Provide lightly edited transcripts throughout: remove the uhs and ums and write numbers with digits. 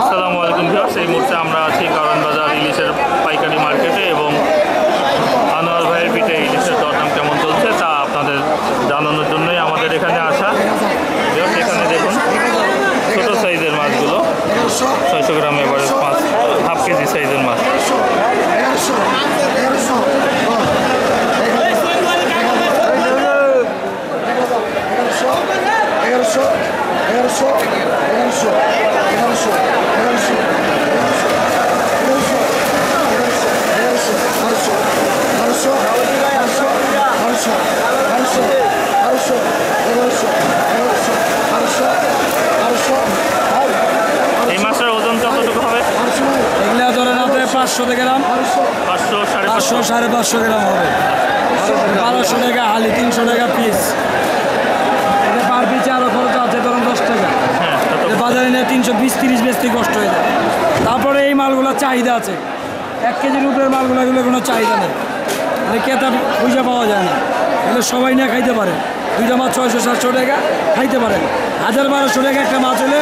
আসসালামু আলাইকুম। এই মুহূর্তে আমরা আছি কারণ বাজার ইলিশের পাইকারি মার্কেটে এবং আনোয়ার ভাইয়ের পিঠে ইলিশের দরদাম কেমন চলছে তা আপনাদের জানানোর জন্যই আমাদের এখানে আসা। এখানে দেখুন ছোটো সাইজের মাছগুলো 600 গ্রাম এবারে মাছ, হাফ কেজি সাইজের মাছ। এই মাছের ওজন কতটুকু হবে? এগুলা ধরেন আপনার 500 গ্রাম, 500 550 গ্রাম হবে। 1200 টাকা হালি, 300 টাকা পিস। বাজারে নিয়ে 320-30 বেচতে কষ্ট হয়ে যায়। তারপরে এই মালগুলোর চাহিদা আছে, 1 কেজির উপরের মালগুলোগুলো কোনো চাহিদা নেই, মানে ক্রেতা পয়সা পাওয়া যায় না। এগুলো সবাই নিয়ে খাইতে পারে, 2টা মাছ 600-700 টাকা খাইতে পারেন। 1000-1200 টাকা একটা মাছ হলে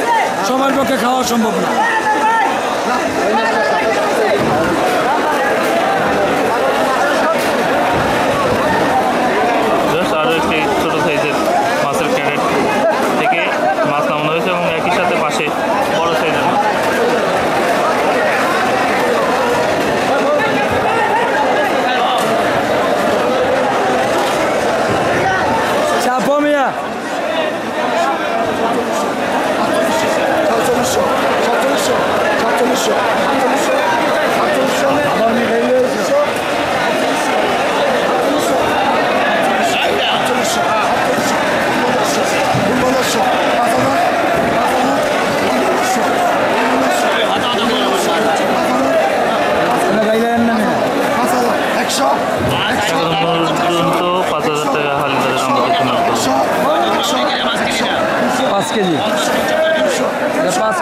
সবার পক্ষে খাওয়া সম্ভব না।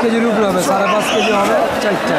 কেজির উপরে হবে, 5.5 কেজি হবে 4টা।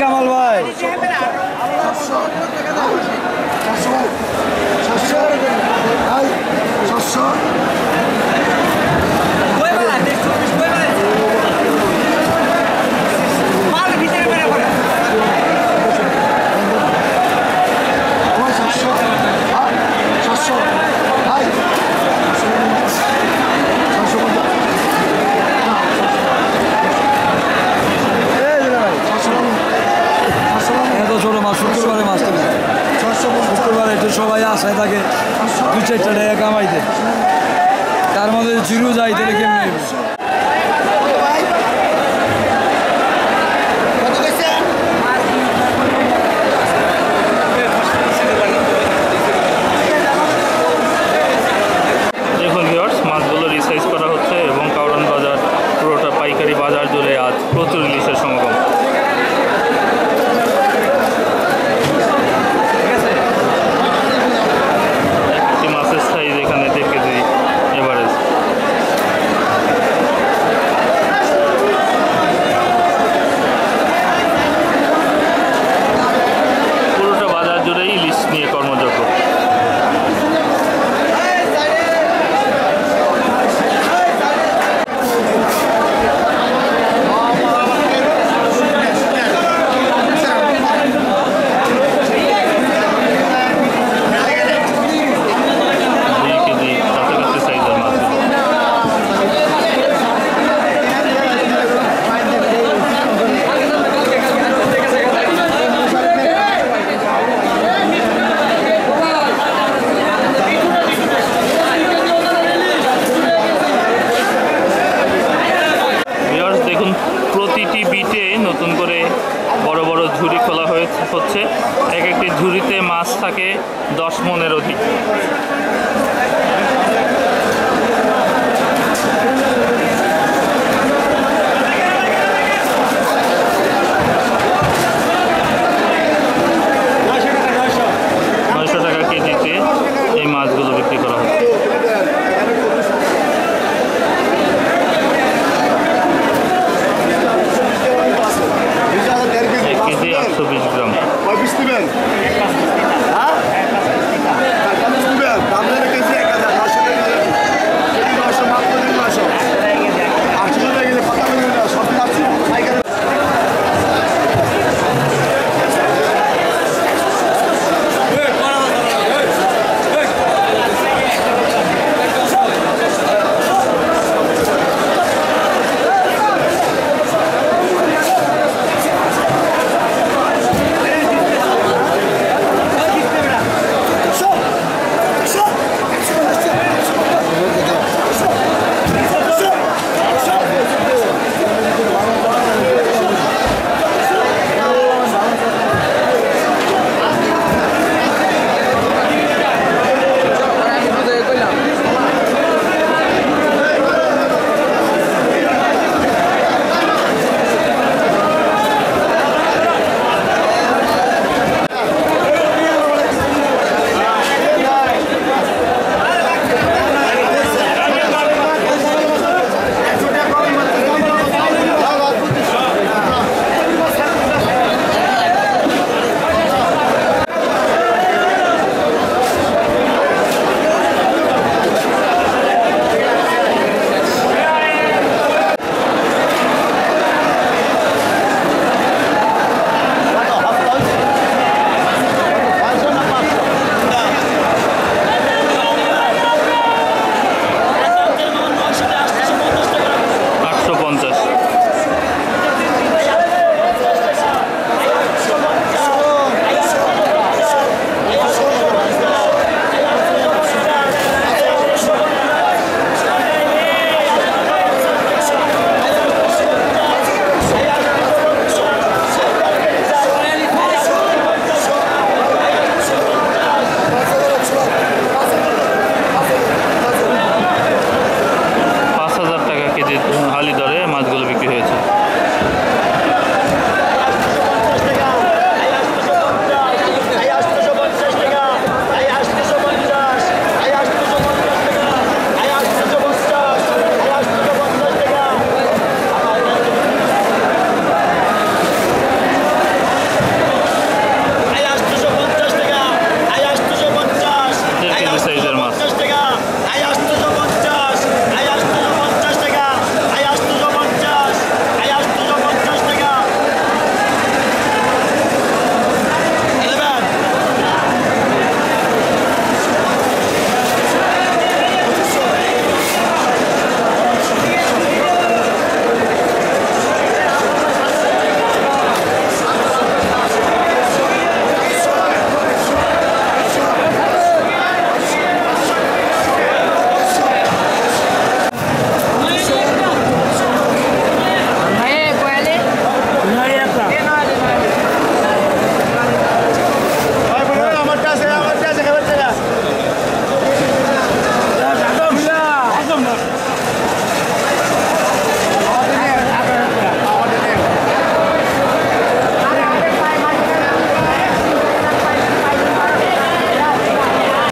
কামাল ভাই সবাই আসায় থাকে 2-4 টাকা কামাইতে, তার মধ্যে জিরো যাই তাহলে কেমনি দেখুন। ভিউয়ার্স, মাছগুলো রিসাইজ করা হচ্ছে এবং কাওরান বাজার পুরোটা পাইকারি বাজার জুড়ে আজ প্রচুর ইলিশের সমাগম। ঝুড়িতে মাছ থাকে 10 মনের অধিক।